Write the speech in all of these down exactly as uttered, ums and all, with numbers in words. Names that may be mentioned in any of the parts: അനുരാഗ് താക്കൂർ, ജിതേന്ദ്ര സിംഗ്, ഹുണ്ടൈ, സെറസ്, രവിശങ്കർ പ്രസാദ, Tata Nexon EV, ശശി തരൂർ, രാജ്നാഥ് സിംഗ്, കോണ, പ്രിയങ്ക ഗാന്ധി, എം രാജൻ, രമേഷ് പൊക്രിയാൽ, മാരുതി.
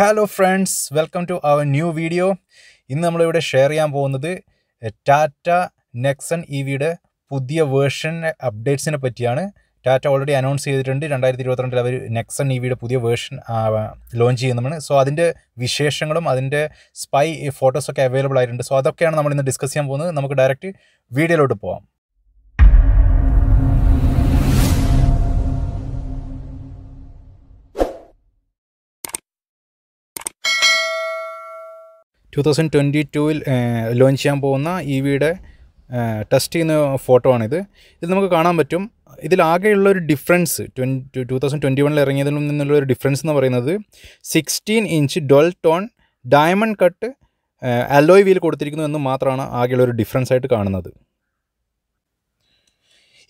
Hello friends, welcome to our new video. ഇന്ന് നമ്മൾ ഇവിടെ ഷെയർ ചെയ്യാൻ പോകുന്നത് Tata Nexon E V യുടെ പുതിയ വേർഷൻ അപ്ഡേറ്റ്സിനെ പറ്റിയാണ്. Tata already announced ചെയ്തിട്ടുണ്ട് twenty twenty-two ൽ അവർ Nexon E V യുടെ പുതിയ വേർഷൻ ലോഞ്ച് ചെയ്യുന്നതാണ്. സോ അതിന്റെ വിശേഷങ്ങളും അതിന്റെ സ്പൈ ഫോട്ടോസ് ഒക്കെ അവൈലബിൾ ആയിട്ടുണ്ട്. സോ അതൊക്കെയാണ് നമ്മൾ ഇന്ന് ഡിസ്കസ് ചെയ്യാൻ പോകുന്നത്. നമുക്ക് ഡയറക്റ്റ് വീഡിയോയിലോട്ട് പോകാം. twenty twenty-two launch ചെയ്യാൻ പോകുന്ന ഇവിയുടെ ടെസ്റ്റ് ചെയ്യുന്ന ഫോട്ടോ ആണ് ഇത്. ഇത് നമുക്ക് കാണാൻ പറ്റും. ഇതിൽ ആകെയുള്ള ഒരു ഡിഫറൻസ് twenty twenty-one ൽ ഇറങ്ങിയതിൽ നിന്നുള്ള ഒരു ഡിഫറൻസ് എന്ന് പറയുന്നത് sixteen inch twelve tone diamond cut alloy wheel കൊടുത്തിരിക്കുന്നു എന്ന് മാത്രമാണ് ആകെയുള്ള ഒരു ഡിഫറൻസ് ആയിട്ട് കാണുന്നത്.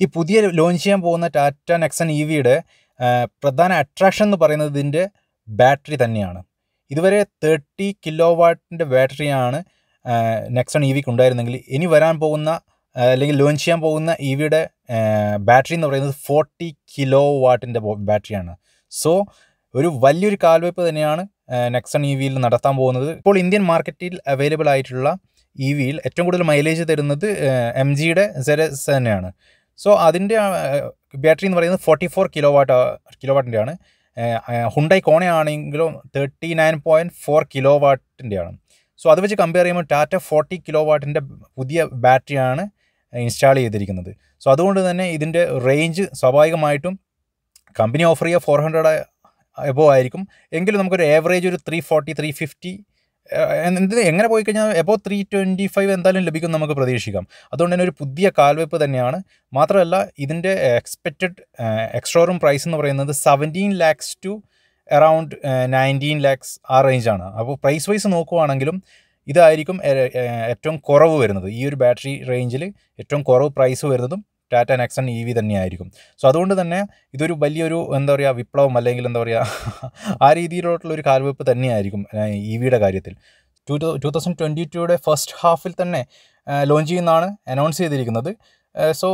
ഈ പുതിയ ലോഞ്ച് ചെയ്യാൻ പോകുന്ന ടാറ്റ നെക്സൺ ഇവിയുടെ പ്രധാന അട്രാക്ഷൻ എന്ന് പറയുന്നത് ഇതിൻ്റെ ബാറ്ററി തന്നെയാണ്. ഇതുവരെ തേർട്ടി കിലോ വാട്ടിൻ്റെ ബാറ്ററിയാണ് നെക്സൺ ഇ വിക്ക് ഉണ്ടായിരുന്നെങ്കിൽ ഇനി വരാൻ പോകുന്ന അല്ലെങ്കിൽ ലോഞ്ച് ചെയ്യാൻ പോകുന്ന ഇ വിയുടെ ബാറ്ററി എന്ന് പറയുന്നത് ഫോർട്ടി കിലോ വാട്ടിൻ്റെ ബാറ്ററിയാണ്. സോ ഒരു വലിയൊരു കാൽവയ്പ് തന്നെയാണ് നെക്സൺ ഇ വിയിൽ നടത്താൻ പോകുന്നത്. ഇപ്പോൾ ഇന്ത്യൻ മാർക്കറ്റിൽ അവൈലബിൾ ആയിട്ടുള്ള ഇ വിയിൽ ഏറ്റവും കൂടുതൽ മൈലേജ് തരുന്നത് എം ജിയുടെ സെറസ് തന്നെയാണ്. സോ അതിൻ്റെ ബാറ്ററി എന്ന് പറയുന്നത് ഫോർട്ടി ഫോർ കിലോ വാട്ട് കിലോ വാട്ടിൻ്റെയാണ്. ഹുണ്ടായ് കോണയാ ആണെങ്കിലും തേർട്ടി നയൻ പോയിൻറ്റ് ഫോർ കിലോ വാട്ടിൻ്റെയാണ്. സോ അത് വെച്ച് കമ്പയർ ചെയ്യുമ്പോൾ ടാറ്റ ഫോർട്ടി കിലോ വാട്ടിൻ്റെ പുതിയ ബാറ്ററിയാണ് ഇൻസ്റ്റാൾ ചെയ്തിരിക്കുന്നത്. സോ അതുകൊണ്ട് തന്നെ ഇതിൻ്റെ റേഞ്ച് സ്വാഭാവികമായിട്ടും കമ്പനി ഓഫർ ചെയ്യുക ഫോർ ഹൺഡ്രഡ് എബോവ് ആയിരിക്കും. എങ്കിലും നമുക്കൊരു ഏവറേജ് ഒരു ത്രീ ഫോർട്ടി ത്രീ ഫിഫ്റ്റി എന്ത് എങ്ങനെ പോയി കഴിഞ്ഞാൽ എബോവ് ത്രീ ട്വൻറ്റി ഫൈവ് എന്തായാലും ലഭിക്കും നമുക്ക് പ്രതീക്ഷിക്കാം. അതുകൊണ്ട് തന്നെ ഒരു പുതിയ കാൽവെപ്പ് തന്നെയാണ്. മാത്രമല്ല ഇതിൻ്റെ എക്സ്പെക്റ്റഡ് എക്സ്ഷോറൂം പ്രൈസ് എന്ന് പറയുന്നത് seventeen lakhs to around nineteen lakhs ആ റേഞ്ചാണ്. അപ്പോൾ പ്രൈസ് വൈസ് നോക്കുകയാണെങ്കിലും ഇതായിരിക്കും ഏറ്റവും കുറവ് വരുന്നത്. ഈ ഒരു ബാറ്ററി റേഞ്ചിൽ ഏറ്റവും കുറവ് പ്രൈസ് വരുന്നതും ടാറ്റ നെക്സൺ ഇ വി തന്നെയായിരിക്കും. സോ അതുകൊണ്ട് തന്നെ ഇതൊരു വലിയൊരു എന്താ പറയുക വിപ്ലവം അല്ലെങ്കിൽ എന്താ പറയുക ആ രീതിയിലോട്ടുള്ളൊരു കാൽവെപ്പ് തന്നെയായിരിക്കും ഇ വിയുടെ കാര്യത്തിൽ. ടു ടു തൗസൻഡ് ട്വൻറ്റി ടുയുടെ ഫസ്റ്റ് ഹാഫിൽ തന്നെ ലോഞ്ച് ചെയ്യുന്നതാണ് അനൗൺസ് ചെയ്തിരിക്കുന്നത്. സോ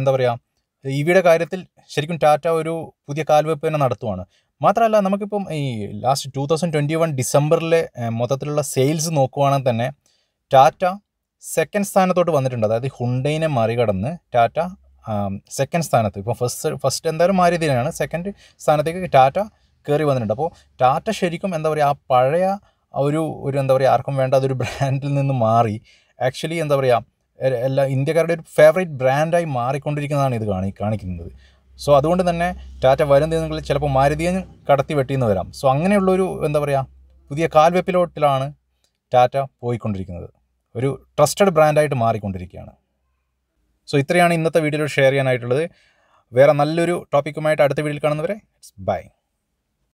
എന്താ പറയുക ഇ വിയുടെ കാര്യത്തിൽ ശരിക്കും ടാറ്റ ഒരു പുതിയ കാൽവെപ്പ് തന്നെ നടത്തുവാണ്. മാത്രമല്ല നമുക്കിപ്പം ഈ last two thousand twenty one ഡിസംബറിലെ മൊത്തത്തിലുള്ള സെയിൽസ് നോക്കുകയാണെങ്കിൽ തന്നെ ടാറ്റ സെക്കൻഡ് സ്ഥാനത്തോട്ട് വന്നിട്ടുണ്ട്. അതായത് ഹുണ്ടൈനെ മറികടന്ന് ടാറ്റ സെക്കൻഡ് സ്ഥാനത്ത് ഇപ്പോൾ ഫസ്റ്റ് ഫസ്റ്റ് എന്തായാലും മാറിയ തന്നെയാണ്, സെക്കൻഡ് സ്ഥാനത്തേക്ക് ടാറ്റ കയറി വന്നിട്ടുണ്ട്. അപ്പോൾ ടാറ്റ ശരിക്കും എന്താ പറയുക ആ പഴയ ഒരു ഒരു എന്താ പറയുക ആർക്കും വേണ്ട അതൊരു ബ്രാൻഡിൽ നിന്ന് മാറി ആക്ച്വലി എന്താ പറയുക എല്ലാ ഇന്ത്യക്കാരുടെ ഒരു ഫേവറേറ്റ് ബ്രാൻഡായി മാറിക്കൊണ്ടിരിക്കുന്നതാണ് ഇത് കാണി കാണിക്കുന്നത് സോ അതുകൊണ്ട് തന്നെ ടാറ്റ വരും ദിനങ്ങളിൽ ചിലപ്പോൾ മാരുതിയും കടത്തി വെട്ടിയെന്ന് വരാം. സോ അങ്ങനെയുള്ളൊരു എന്താ പറയുക പുതിയ കാൽവെപ്പിലോട്ടിലാണ് ടാറ്റ പോയിക്കൊണ്ടിരിക്കുന്നത്. ഒരു ട്രസ്റ്റഡ് ബ്രാൻഡായിട്ട് മാറിക്കൊണ്ടിരിക്കുകയാണ്. സോ ഇത്രയാണ് ഇന്നത്തെ വീഡിയോയിൽ ഷെയർ ചെയ്യാനായിട്ടുള്ളത്. വേറെ നല്ലൊരു ടോപ്പിക്കുമായിട്ട് അടുത്ത വീഡിയോയിൽ കാണുന്നവരെ ബൈ.